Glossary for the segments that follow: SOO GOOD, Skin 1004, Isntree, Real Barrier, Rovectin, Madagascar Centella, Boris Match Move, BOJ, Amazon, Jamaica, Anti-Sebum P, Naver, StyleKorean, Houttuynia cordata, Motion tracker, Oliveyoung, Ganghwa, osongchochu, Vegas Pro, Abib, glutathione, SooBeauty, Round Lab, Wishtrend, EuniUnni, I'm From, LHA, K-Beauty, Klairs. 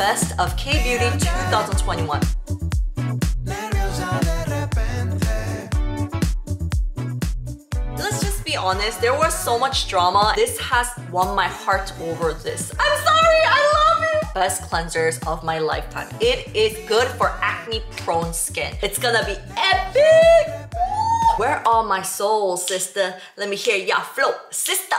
Best of K-Beauty 2021. Let's just be honest, there was so much drama. This has won my heart over this. I'm sorry, I love it! Best cleansers of my lifetime. It is good for acne-prone skin. It's gonna be epic! Where are my soul, sister? Let me hear ya flow, sister!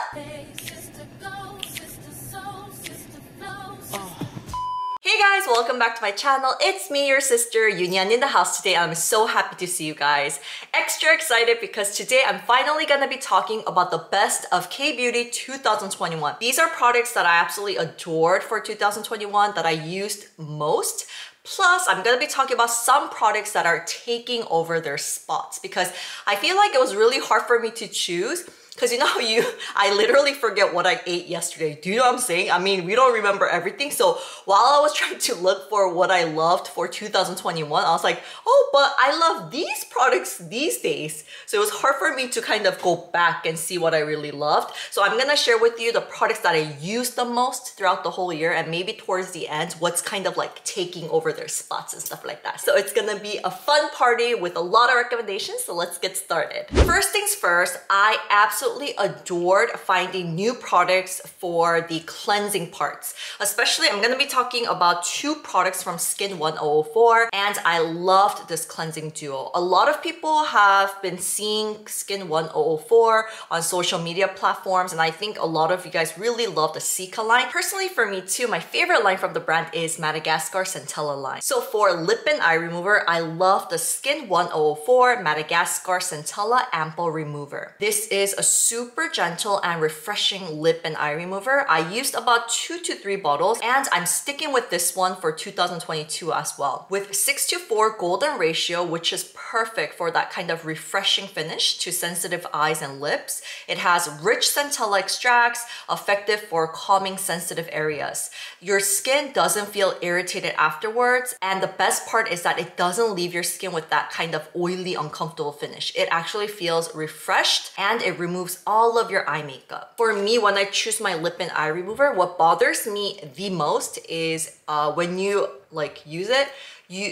Hey guys, welcome back to my channel. It's me, your sister, EuniUnni in the house today. I'm so happy to see you guys. Extra excited because today I'm finally gonna be talking about the best of K-Beauty 2021. These are products that I absolutely adored for 2021 that I used most. Plus, I'm gonna be talking about some products that are taking over their spots because I feel like it was really hard for me to choose. Because you know, I literally forget what I ate yesterday. Do you know what I'm saying? I mean, we don't remember everything. So while I was trying to look for what I loved for 2021, I was like, oh, but I love these products these days. So it was hard for me to kind of go back and see what I really loved. So I'm gonna share with you the products that I used the most throughout the whole year and maybe towards the end, what's kind of like taking over their spots and stuff like that. So it's gonna be a fun party with a lot of recommendations. So let's get started. First things first, I absolutely adored finding new products for the cleansing parts. Especially, I'm gonna be talking about two products from Skin 1004, and I loved this cleansing duo. A lot of people have been seeing Skin 1004 on social media platforms, and I think a lot of you guys really love the Sika line. Personally, for me too, my favorite line from the brand is Madagascar Centella line. So for lip and eye remover, I love the Skin 1004 Madagascar Centella Ampoule Remover. This is a super gentle and refreshing lip and eye remover. I used about 2 to 3 bottles, and I'm sticking with this one for 2022 as well. With 6:4 golden ratio, which is perfect for that kind of refreshing finish to sensitive eyes and lips. It has rich centella extracts, effective for calming sensitive areas. Your skin doesn't feel irritated afterwards, and the best part is that it doesn't leave your skin with that kind of oily, uncomfortable finish. It actually feels refreshed, and it removes all of your eye makeup. For me, when I choose my lip and eye remover, what bothers me the most is when you like use it,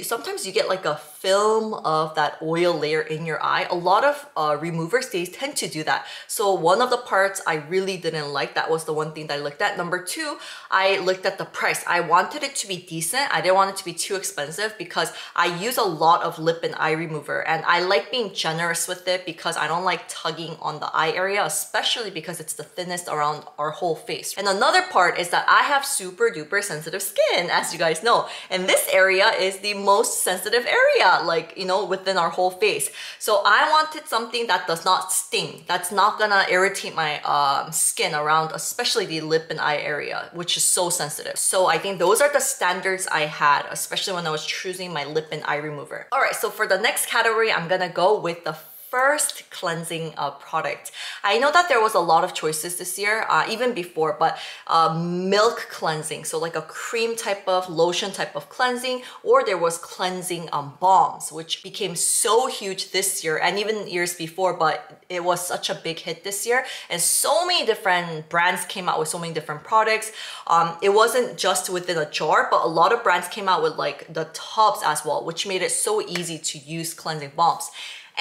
sometimes you get like a film of that oil layer in your eye. A lot of removers, they tend to do that. So one of the parts I really didn't like, that was the one thing that I looked at. Number two, I looked at the price. I wanted it to be decent. I didn't want it to be too expensive because I use a lot of lip and eye remover, and I like being generous with it because I don't like tugging on the eye area, especially because it's the thinnest around our whole face. And another part is that I have super duper sensitive skin, as you guys know. And this area is the most sensitive area, like, you know, within our whole face. So I wanted something that does not sting, that's not gonna irritate my skin around, especially the lip and eye area, which is so sensitive. So I think those are the standards I had, especially when I was choosing my lip and eye remover. All right, so for the next category, I'm gonna go with the first cleansing product. I know that there was a lot of choices this year, even before, but milk cleansing. So like a cream type of lotion type of cleansing, or there was cleansing balms, which became so huge this year and even years before, but it was such a big hit this year. And so many different brands came out with so many different products. It wasn't just within a jar, but a lot of brands came out with like the tubs as well, which made it so easy to use cleansing balms.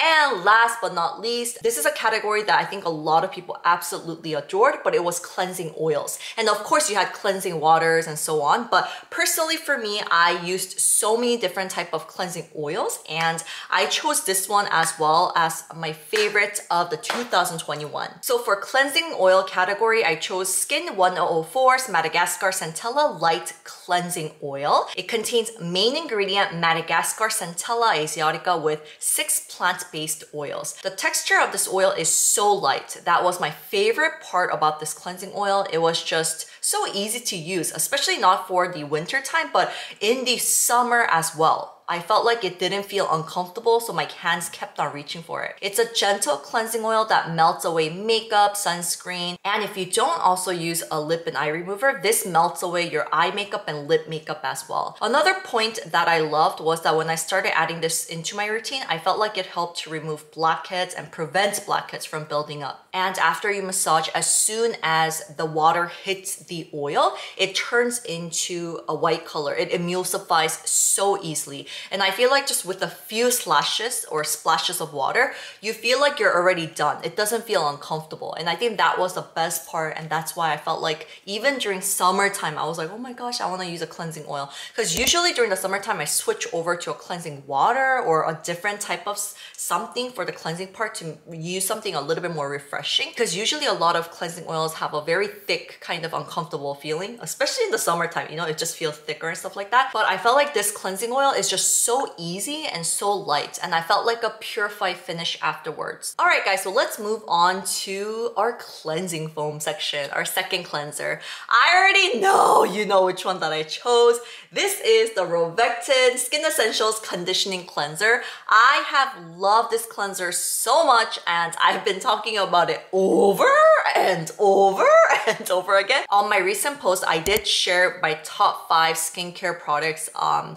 And last but not least, this is a category that I think a lot of people absolutely adored, but it was cleansing oils. And of course you had cleansing waters and so on, but personally for me, I used so many different types of cleansing oils, and I chose this one as well as my favorite of the 2021. So for cleansing oil category, I chose Skin 1004's Madagascar Centella Light Cleansing Oil. It contains main ingredient Madagascar Centella asiatica with 6 plants based oils. The texture of this oil is so light. That was my favorite part about this cleansing oil. It was just so easy to use, especially not for the winter time, but in the summer as well. I felt like it didn't feel uncomfortable, so my hands kept on reaching for it. It's a gentle cleansing oil that melts away makeup, sunscreen, and if you don't also use a lip and eye remover, this melts away your eye makeup and lip makeup as well. Another point that I loved was that when I started adding this into my routine, I felt like it helped to remove blackheads and prevent blackheads from building up. and after you massage, as soon as the water hits the oil, it turns into a white color. It emulsifies so easily. And I feel like just with a few slashes or splashes of water, you feel like you're already done. It doesn't feel uncomfortable. And I think that was the best part, and that's why I felt like even during summertime, I was like, oh my gosh, I want to use a cleansing oil. Because usually during the summertime, I switch over to a cleansing water or a different type of something for the cleansing part to use something a little bit more refreshing. Because usually a lot of cleansing oils have a very thick kind of uncomfortable feeling, especially in the summertime, you know, it just feels thicker and stuff like that. But I felt like this cleansing oil is just so easy and so light, and I felt like a purified finish afterwards. All right guys, so let's move on to our cleansing foam section, our second cleanser. I already know you know which one that I chose. This is the Rovectin Skin Essentials Conditioning Cleanser. I have loved this cleanser so much, and I've been talking about it over and over and over again. On my recent post, I did share my top 5 skincare products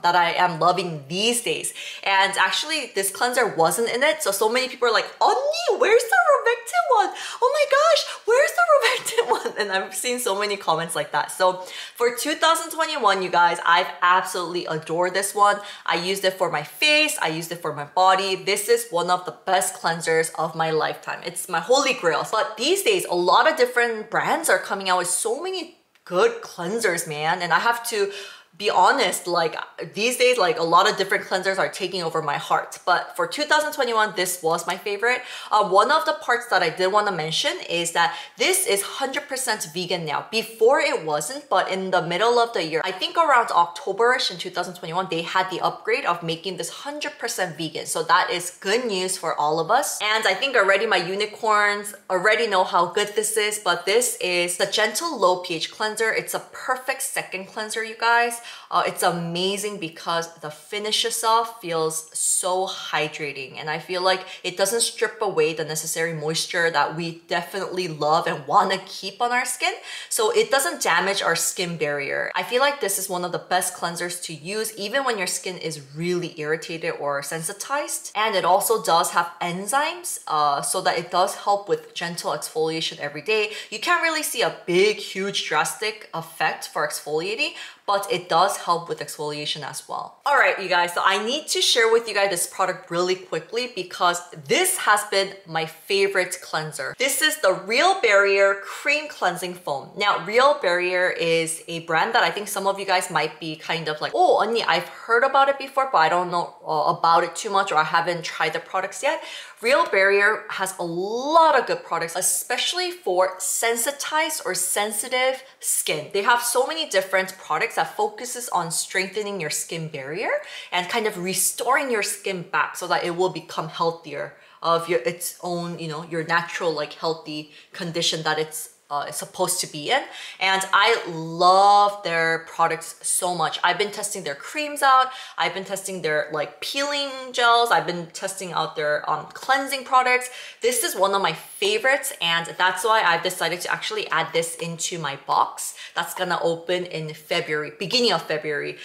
that I am loving these days. And actually, this cleanser wasn't in it, so many people are like, Onni, where's the Rovectin one? Oh my gosh, where's the Rovectin one? And I've seen so many comments like that. So for 2021, you guys, I've absolutely adored this one. I used it for my face, I used it for my body. This is one of the best cleansers of my lifetime. It's my holy grail. But these days, a lot of different brands are coming out with so many good cleansers, man. And I have to be honest, like these days, like a lot of different cleansers are taking over my heart. But for 2021, this was my favorite. One of the parts that I did want to mention is that this is 100% vegan now. Before it wasn't, but in the middle of the year, I think around October-ish in 2021, they had the upgrade of making this 100% vegan. So that is good news for all of us. And I think already my unicorns already know how good this is, but this is the gentle low pH cleanser. It's a perfect second cleanser, you guys. It's amazing because the finish itself feels so hydrating, and I feel like it doesn't strip away the necessary moisture that we definitely love and want to keep on our skin, so it doesn't damage our skin barrier. I feel like this is one of the best cleansers to use even when your skin is really irritated or sensitized, and it also does have enzymes so that it does help with gentle exfoliation every day. You can't really see a big, huge, drastic effect for exfoliating, but it does help with exfoliation as well. All right, you guys, so I need to share with you guys this product really quickly because this has been my favorite cleanser. This is the Real Barrier Cream Cleansing Foam. Now, Real Barrier is a brand that I think some of you guys might be kind of like, oh, Onni, I've heard about it before, but I don't know about it too much, or I haven't tried the products yet. Real Barrier has a lot of good products, especially for sensitized or sensitive skin. They have so many different products that focuses on strengthening your skin barrier and kind of restoring your skin back so that it will become healthier of its own, you know, your natural like healthy condition that it's supposed to be in. And I love their products so much. I've been testing their creams out, I've been testing their like peeling gels, I've been testing out their cleansing products. This is one of my favorites, and that's why I've decided to actually add this into my box that's gonna open in February, beginning of February.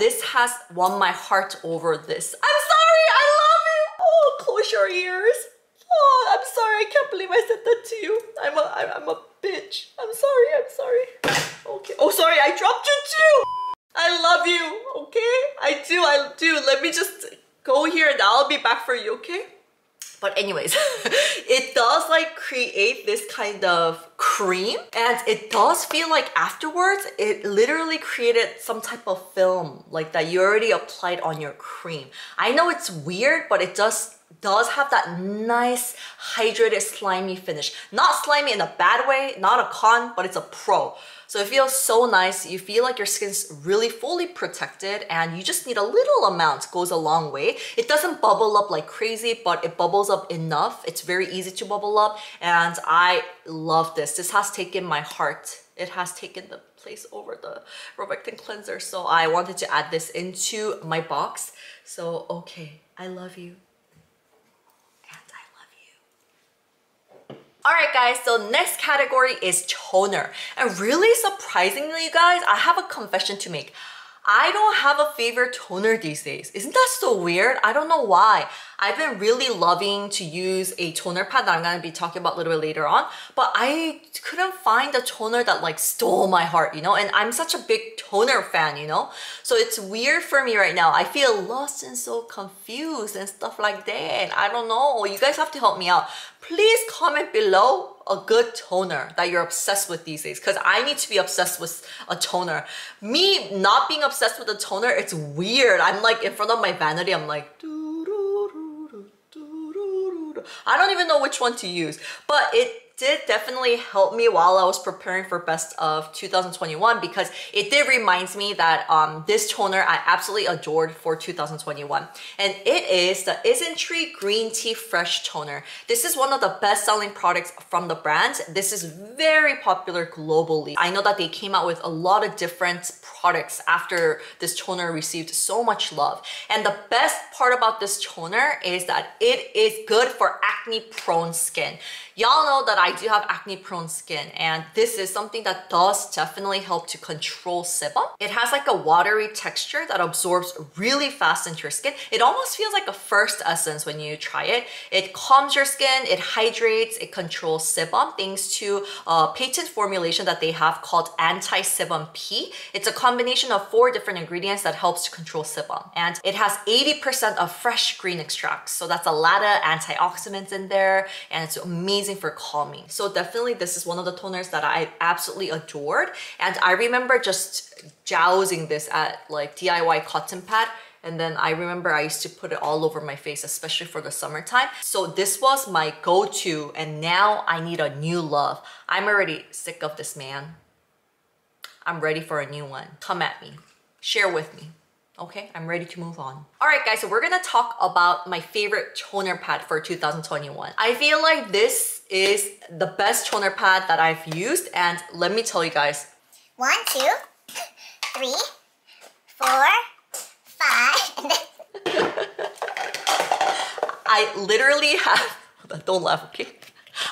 This has won my heart over this. I'm sorry, I love it. Oh, close your ears. Oh, I'm sorry, I can't believe I said that to you. I'm a bitch. I'm sorry. Okay. Oh, sorry, I dropped you too. I love you, okay? I do. Let me just go here and I'll be back for you, okay? But anyways, it does like create this kind of cream, and it does feel like afterwards it literally created some type of film like that you already applied on your cream. I know it's weird, but it does have that nice hydrated slimy finish. Not slimy in a bad way, not a con, but it's a pro. So it feels so nice. You feel like your skin's really fully protected, and you just need a little amount, goes a long way. It doesn't bubble up like crazy, but it bubbles up enough. It's very easy to bubble up, and I love this. This has taken my heart. It has taken the place over the Rovectin cleanser, so I wanted to add this into my box. So, okay, I love you. Alright guys, so next category is toner. And really surprisingly, you guys, I have a confession to make. I don't have a favorite toner these days. Isn't that so weird? I don't know why. I've been really loving to use a toner pad that I'm going to be talking about a little bit later on, but I couldn't find a toner that like stole my heart, you know? And I'm such a big toner fan, you know? So it's weird for me right now. I feel lost and so confused and stuff like that. I don't know. You guys have to help me out. Please comment below a good toner that you're obsessed with these days, because I need to be obsessed with a toner. Me not being obsessed with a toner, it's weird. I'm like in front of my vanity, I'm like I don't even know which one to use, but it did definitely help me while I was preparing for Best of 2021, because it did remind me that this toner I absolutely adored for 2021, and it is the Isntree Green Tea Fresh Toner. This is one of the best-selling products from the brand. This is very popular globally. I know that they came out with a lot of different products after this toner received so much love, and the best part about this toner is that it is good for acne-prone skin. Y'all know that I do have acne-prone skin, and this is something that does definitely help to control sebum. It has like a watery texture that absorbs really fast into your skin. It almost feels like a first essence when you try it. It calms your skin, it hydrates, it controls sebum, thanks to a patent formulation that they have called Anti-Sebum P. It's a combination of 4 different ingredients that helps to control sebum, and it has 80% of fresh green extracts. So that's a lot of antioxidants in there, and it's amazing for calming. So definitely this is one of the toners that I absolutely adored, and I remember just dousing this at like DIY cotton pad, and then I remember I used to put it all over my face, especially for the summertime. So this was my go-to, and now I need a new love. I'm already sick of this man. I'm ready for a new one. Come at me, share with me. Okay, I'm ready to move on. All right guys, so we're gonna talk about my favorite toner pad for 2021. I feel like this is the best toner pad that I've used, and let me tell you guys. 1, 2, 3, 4, 5. I literally have, don't laugh, okay?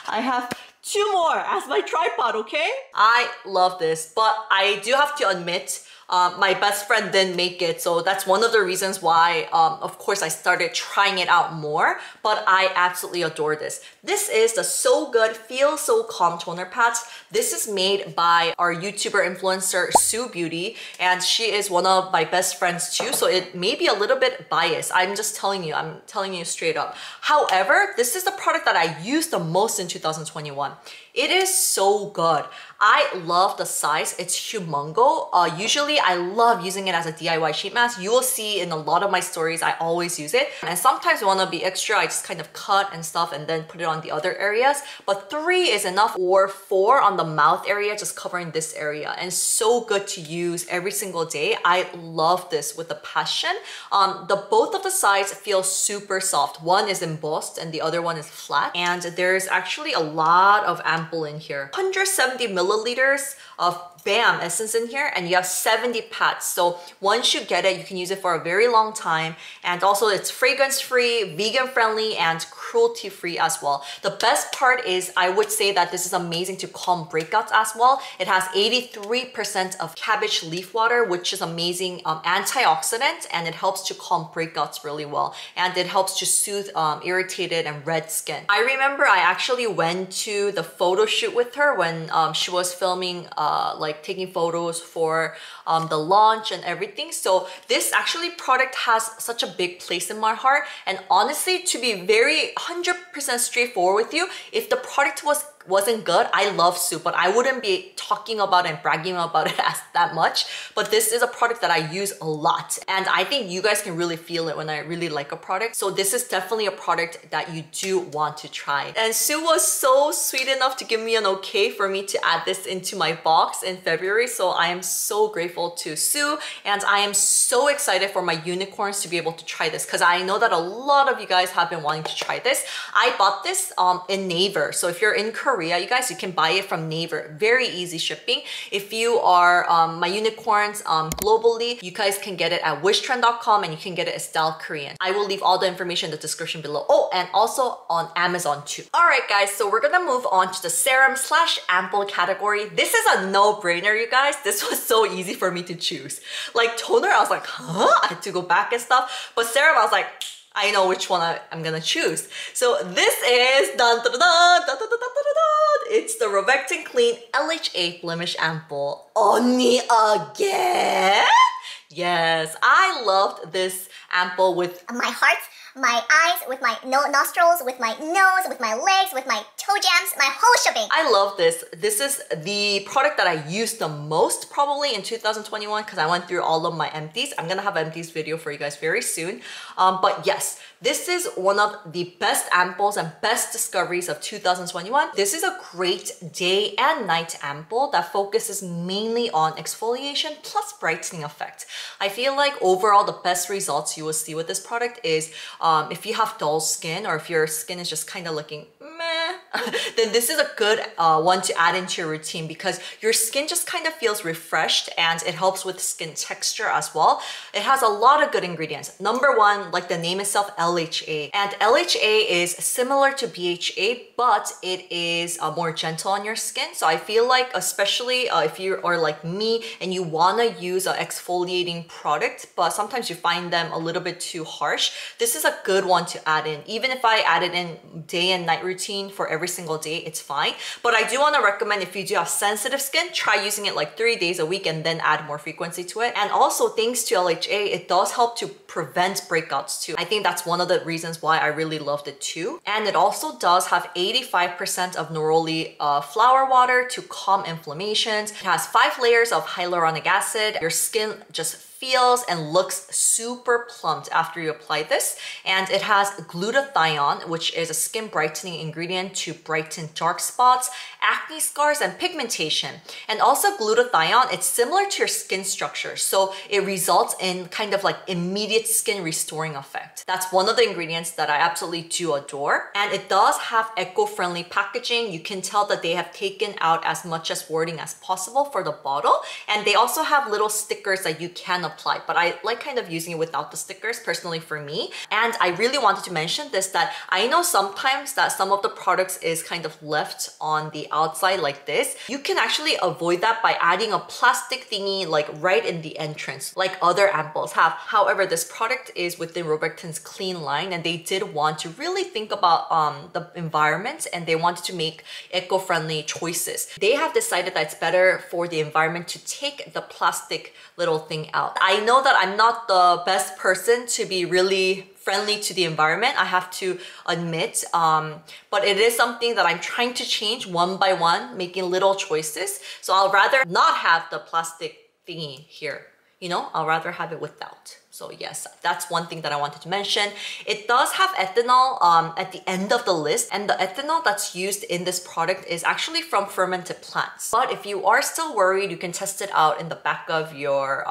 I have 2 more as my tripod, okay? I love this, but I do have to admit, my best friend didn't make it, so that's one of the reasons why, of course, I started trying it out more, but I absolutely adore this. This is the So Good Feel So Calm Toner Pad. This is made by our YouTuber influencer, SooBeauty, and she is one of my best friends too, so it may be a little bit biased. I'm telling you straight up. However, this is the product that I used the most in 2021. It is so good. I love the size. It's humongo. Usually I love using it as a DIY sheet mask. You will see in a lot of my stories I always use it, and sometimes I want to be extra, I just kind of cut and stuff and then put it on the other areas, but 3 is enough, or 4 on the mouth area, just covering this area, and so good to use every single day. I love this with a passion. Both of the sides feel super soft. One is embossed and the other one is flat, and there's actually a lot of ample in here. 170 milliliters of BAM essence in here, and you have 70 pads. So once you get it, you can use it for a very long time, and also it's fragrance free, vegan friendly, and cruelty free as well. The best part is I would say that this is amazing to calm breakouts as well. It has 83% of cabbage leaf water, which is amazing antioxidant, and it helps to calm breakouts really well, and it helps to soothe irritated and red skin. I remember I actually went to the photo shoot with her when she was filming like taking photos for the launch and everything. So this actually product has such a big place in my heart, and honestly, to be very 100% straightforward with you, if the product wasn't good, I love soup, but I wouldn't be talking about and bragging about it as that much. But this is a product that I use a lot, and I think you guys can really feel it when I really like a product. So this is definitely a product that you do want to try. And Sue was so sweet enough to give me an okay for me to add this into my box in February. So I am so grateful to Sue, and I am so excited for my unicorns to be able to try this, because I know that a lot of you guys have been wanting to try this. I bought this in Naver. So if you're in Korea, Korea. You guys, you can buy it from Naver. Very easy shipping. If you are my unicorns globally, you guys can get it at wishtrend.com and you can get it at StyleKorean. I will leave all the information in the description below. Oh, and also on Amazon too. Alright guys, so we're gonna move on to the serum / ampoule category. This is a no-brainer, you guys. This was so easy for me to choose. Like toner, I was like, huh? I had to go back and stuff. But serum, I was like, I know which one I'm gonna choose. So this is it's the Rovectin Clean LHA Blemish Ampoule. Onni again? Yes, I loved this ampoule with my heart, my eyes, with my nostrils, with my nose, with my legs, with my toe jams, my whole shebang. I love this. This is the product that I used the most probably in 2021 because I went through all of my empties. I'm gonna have an empties video for you guys very soon. But yes, this is one of the best ampoules and best discoveries of 2021. This is a great day and night ampoule that focuses mainly on exfoliation plus brightening effect. I feel like overall the best results you will see with this product is if you have dull skin or if your skin is just kind of looking meh, then this is a good one to add into your routine because your skin just kind of feels refreshed and it helps with skin texture as well. It has a lot of good ingredients. Number one, like the name itself, LHA. And LHA is similar to BHA, but it is more gentle on your skin. So I feel like especially if you are like me and you want to use an exfoliating product, but sometimes you find them a little bit too harsh, this is a good one to add in. Even if I add it in day and night routine for every single day, it's fine. But I do want to recommend if you do have sensitive skin, try using it like 3 days a week and then add more frequency to it. And also thanks to LHA, it does help to prevent breakouts too. I think that's one of the reasons why I really loved it too. And it also does have 85% of neroli flower water to calm inflammations. It has 5 layers of hyaluronic acid. Your skin just feels and looks super plumped after you apply this. And it has glutathione, which is a skin brightening ingredient to brighten dark spots, acne scars, and pigmentation. And also glutathione, it's similar to your skin structure. So it results in kind of like immediate skin restoring effect. That's one of the ingredients that I absolutely do adore. And it does have eco-friendly packaging. You can tell that they have taken out as much as wording as possible for the bottle. And they also have little stickers that you can apply, but I like kind of using it without the stickers personally for me. And I really wanted to mention this, that I know sometimes that some of the products is kind of left on the outside like this. You can actually avoid that by adding a plastic thingy like right in the entrance like other ampoules have. However, this product is within Rovectin's clean line and they did want to really think about the environment and they wanted to make eco-friendly choices. They have decided that it's better for the environment to take the plastic little thing out. I know that I'm not the best person to be really friendly to the environment, I have to admit, but it is something that I'm trying to change one by one, making little choices. So I'll rather not have the plastic thingy here, you know, I'll rather have it without. So yes, that's one thing that I wanted to mention. It does have ethanol at the end of the list, and the ethanol that's used in this product is actually from fermented plants. But if you are still worried, you can test it out in the back of your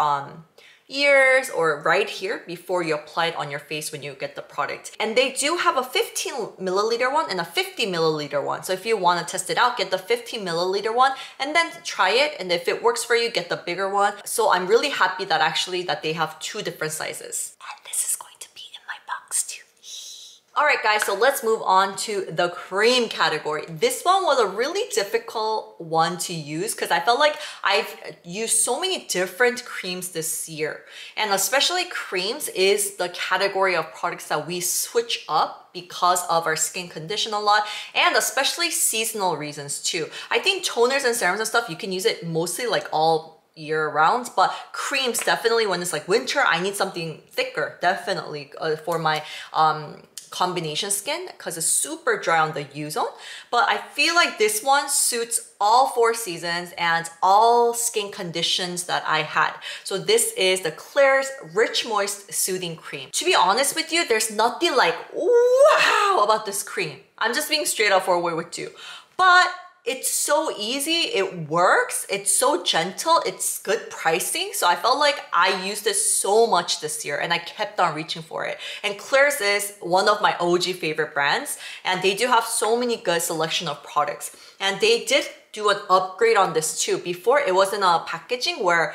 ears or right here before you apply it on your face when you get the product. And they do have a 15ml one and a 50ml one. So if you want to test it out, get the 15ml one and then try it. And if it works for you, get the bigger one. So I'm really happy that actually that they have 2 different sizes. And this is going to be in my box too. Alright guys, so let's move on to the cream category. This one was a really difficult one to use because I felt like I've used so many different creams this year. And especially creams is the category of products that we switch up because of our skin condition a lot and especially seasonal reasons too. I think toners and serums and stuff, you can use it mostly like all year round, but creams definitely when it's like winter, I need something thicker definitely for my combination skin because it's super dry on the U-zone. But I feel like this one suits all 4 seasons and all skin conditions that I had. So this is the Klairs Rich Moist Soothing Cream. To be honest with you, there's nothing like wow about this cream. I'm just being straight up for what we would do. But It's so easy, it works, it's so gentle, it's good pricing. So I felt like I used this so much this year and I kept on reaching for it. And Klairs is one of my OG favorite brands and they do have so many good selection of products. And they did do an upgrade on this too. Before it wasn't a packaging where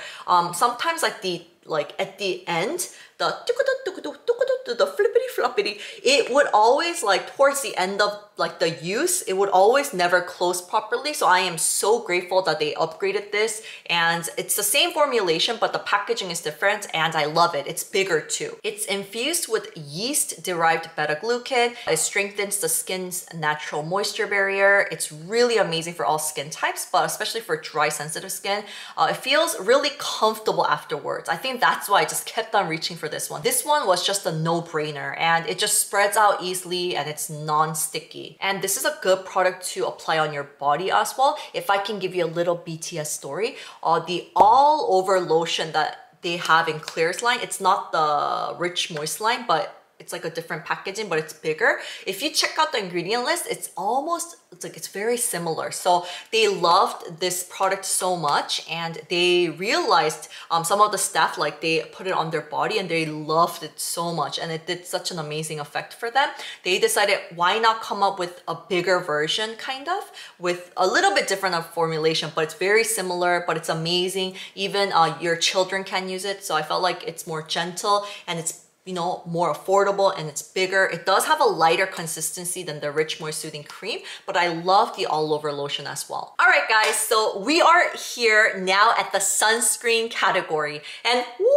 sometimes like at the end, the flippity-floppity, it would always like towards the end of like the use, it would always never close properly. So I am so grateful that they upgraded this and it's the same formulation, but the packaging is different and I love it. It's bigger too. It's infused with yeast-derived beta-glucan. It strengthens the skin's natural moisture barrier. It's really amazing for all skin types, but especially for dry, sensitive skin. It feels really comfortable afterwards. I think that's why I just kept on reaching for this one. This one was just a no-brainer and it just spreads out easily and it's non-sticky. And this is a good product to apply on your body as well. If I can give you a little BTS story, the all over lotion that they have in Klairs line, it's not the Rich Moist line, but it's like a different packaging, but it's bigger. If you check out the ingredient list, it's very similar. So they loved this product so much and they realized some of the staff, like they put it on their body and they loved it so much and it did such an amazing effect for them. They decided why not come up with a bigger version kind of with a little bit different of formulation, but it's very similar, but it's amazing. Even your children can use it. So I felt like it's more gentle and it's more affordable and it's bigger. It does have a lighter consistency than the Rich Moist Soothing Cream, but I love the all over lotion as well. All right guys, so we are here now at the sunscreen category and woo!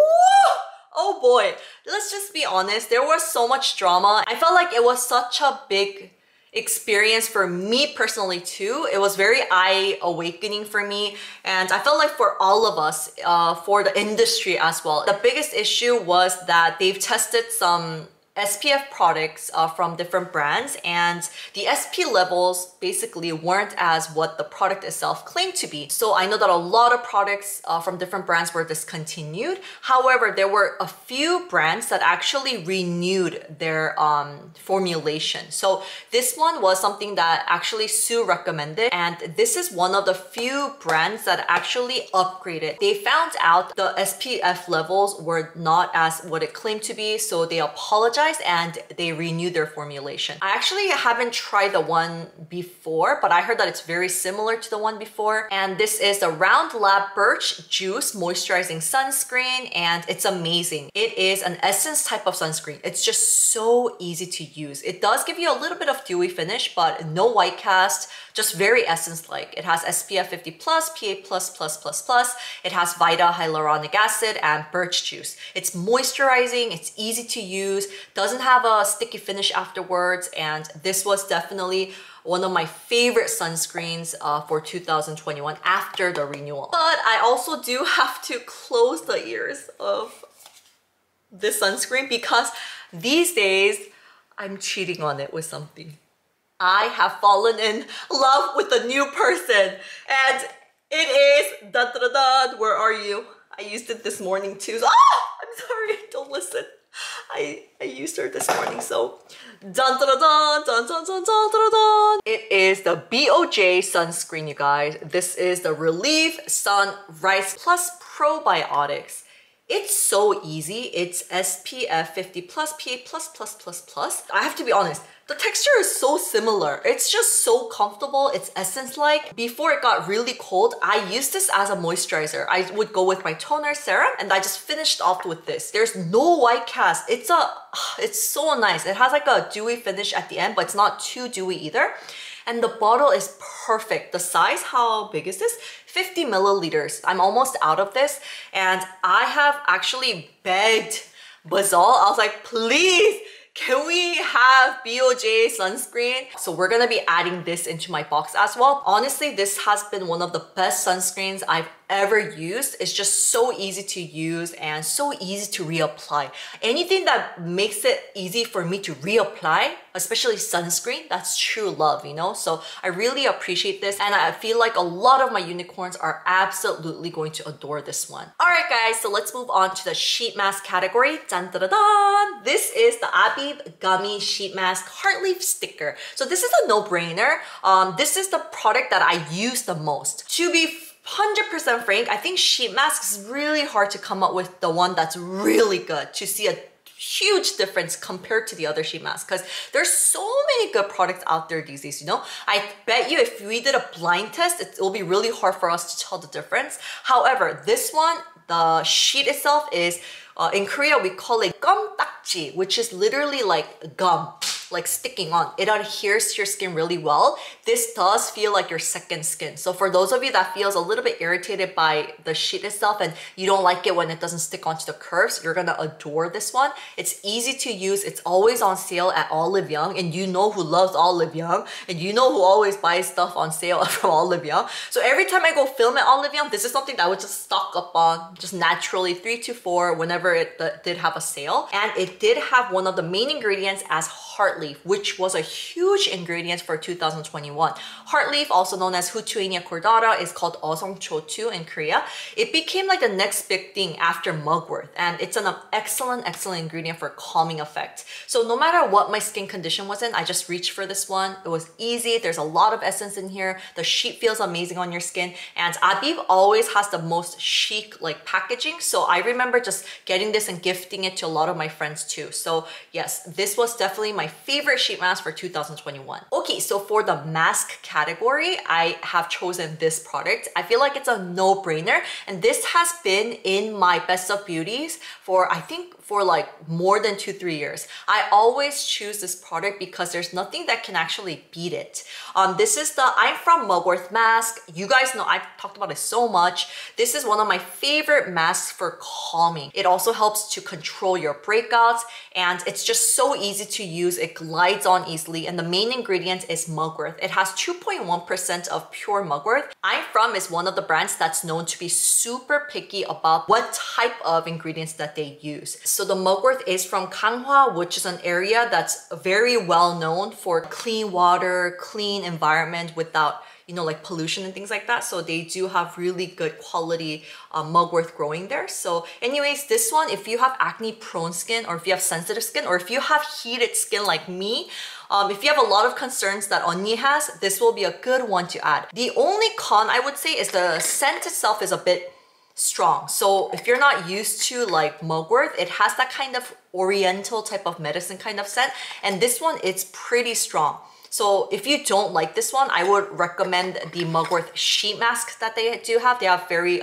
Oh boy, let's just be honest, there was so much drama. I felt like it was such a big experience for me personally too. It was very eye-awakening for me and I felt like for all of us, for the industry as well. The biggest issue was that they've tested some SPF products from different brands and the SP levels basically weren't as what the product itself claimed to be. So I know that a lot of products from different brands were discontinued. However, there were a few brands that actually renewed their formulation. So this one was something that actually Sue recommended and this is one of the few brands that actually upgraded. They found out the SPF levels were not as what it claimed to be, so they apologized and they renew their formulation. I actually haven't tried the one before, but I heard that it's very similar to the one before. And this is the Round Lab Birch Juice Moisturizing Sunscreen and it's amazing. It is an essence type of sunscreen. It's just so easy to use. It does give you a little bit of dewy finish, but no white cast, just very essence-like. It has SPF 50+, PA++++. It has Vita Hyaluronic Acid and birch juice. It's moisturizing, it's easy to use, doesn't have a sticky finish afterwards, and this was definitely one of my favorite sunscreens for 2021 after the renewal. But I also do have to close the ears of this sunscreen because these days I'm cheating on it with something. I have fallen in love with a new person and it is da-da-da-da, where are you? I used it this morning too. Ah! I'm sorry, don't listen. I used her this morning, so dun, dun, dun, dun, dun, dun, dun, dun. It is the BOJ sunscreen, you guys. This is the Relief Sun Rice Plus Probiotics. It's so easy. It's SPF 50+, PA++++. I have to be honest, the texture is so similar. It's just so comfortable. It's essence-like. Before it got really cold, I used this as a moisturizer. I would go with my toner serum and I just finished off with this. There's no white cast. It's so nice. It has like a dewy finish at the end, but it's not too dewy either. And the bottle is perfect. The size, how big is this? 50 milliliters. I'm almost out of this. And I have actually begged Bazal. I was like, please, can we have BOJ sunscreen? So we're gonna be adding this into my box as well. Honestly, this has been one of the best sunscreens I've ever used. It's just so easy to use and so easy to reapply. Anything that makes it easy for me to reapply, especially sunscreen, that's true love, you know? So I really appreciate this, and I feel like a lot of my unicorns are absolutely going to adore this one. All right, guys, so let's move on to the sheet mask category. Dun-da-da-dun! This is the Abib Gummy Sheet Mask Heartleaf Sticker. So this is a no-brainer. This is the product that I use the most. To be 100% frank, I think sheet masks is really hard to come up with the one that's really good, to see a huge difference compared to the other sheet masks, because there's so many good products out there these days, you know? I bet you if we did a blind test, it will be really hard for us to tell the difference. However, this one, the sheet itself is, in Korea, we call it gum takji, which is literally like gum, like sticking on. It adheres to your skin really well. This does feel like your second skin. So for those of you that feels a little bit irritated by the sheet itself and you don't like it when it doesn't stick onto the curves, you're gonna adore this one. It's easy to use. It's always on sale at Olive Young, and you know who loves Olive Young, and you know who always buys stuff on sale from Olive Young. So every time I go film at Olive Young, this is something that I would just stock up on, just naturally 3 to 4 whenever it did have a sale. And it did have one of the main ingredients as heartleaf, which was a huge ingredient for 2021. Heartleaf, also known as Houttuynia cordata, is called osongchochu in Korea. It became like the next big thing after mugwort, and it's an excellent, excellent ingredient for calming effect. So no matter what my skin condition was in, I just reached for this one. It was easy. There's a lot of essence in here. The sheet feels amazing on your skin, and Abib always has the most chic like packaging. So I remember just getting this and gifting it to a lot of my friends too. So yes, this was definitely my favorite sheet mask for 2021. Okay, so for the mask category, I have chosen this product. I feel like it's a no-brainer, and this has been in my best of beauties for, I think, for like more than 2-3 years. I always choose this product because there's nothing that can actually beat it. This is the I'm From Mugwort mask. You guys know I've talked about it so much. This is one of my favorite masks for calming. It also helps to control your breakouts, and it's just so easy to use. It glides on easily, and the main ingredient is mugwort. It has 2.1% of pure mugwort. I'm From is one of the brands that's known to be super picky about what type of ingredients that they use. So the mugwort is from Ganghwa, which is an area that's very well known for clean water, clean environment without, you know, like pollution and things like that. So they do have really good quality mugwort growing there. So anyways, this one, if you have acne prone skin, or if you have sensitive skin, or if you have heated skin like me, if you have a lot of concerns that Onni has, this will be a good one to add. The only con I would say is the scent itself is a bit strong. So if you're not used to like mugwort, it has that kind of oriental type of medicine kind of scent. And this one, it's pretty strong. So if you don't like this one, I would recommend the mugwort sheet mask that they do have. They have very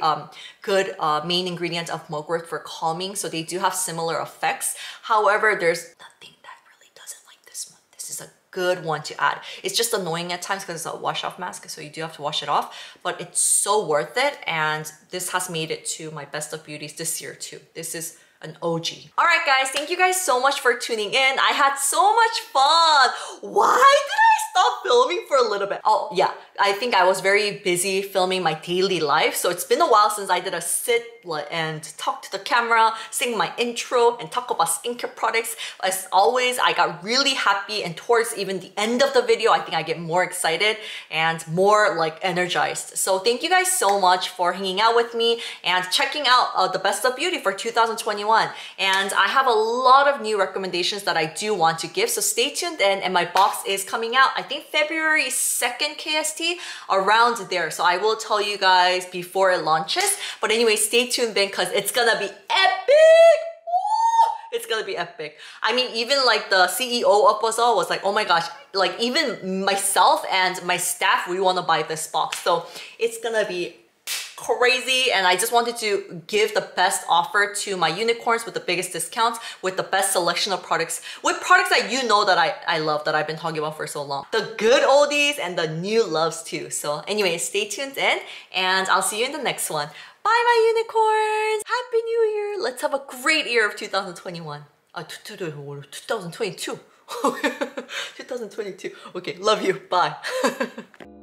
good main ingredient of mugwort for calming, so they do have similar effects. However, there's nothing that really doesn't like this one. This is a good one to add. It's just annoying at times because it's a wash off mask, so you do have to wash it off, but it's so worth it, and this has made it to my best of beauties this year too. This is an OG. All right, guys, thank you guys so much for tuning in. I had so much fun. Why did I stop filming for a little bit? Oh yeah, I think I was very busy filming my daily life, so it's been a while since I did a sit and talk to the camera, sing my intro, and talk about skincare products. As always, I got really happy, and towards even the end of the video, I think I get more excited and more like energized. So thank you guys so much for hanging out with me and checking out the Best of Beauty for 2021. And I have a lot of new recommendations that I do want to give, so stay tuned in, and my box is coming out, I think February 2nd KST, around there. So I will tell you guys before it launches. But anyway, stay tuned because it's gonna be epic. Ooh, it's gonna be epic. I mean, even like the CEO of us all was like, oh my gosh, like even myself and my staff, we want to buy this box. So it's gonna be crazy, and I just wanted to give the best offer to my unicorns with the biggest discounts, with the best selection of products, with products that you know that I love, that I've been talking about for so long. The good oldies and the new loves too. So anyway, stay tuned in, and I'll see you in the next one. Bye, my unicorns! Happy New Year! Let's have a great year of 2021. 2022. 2022. Okay, love you. Bye.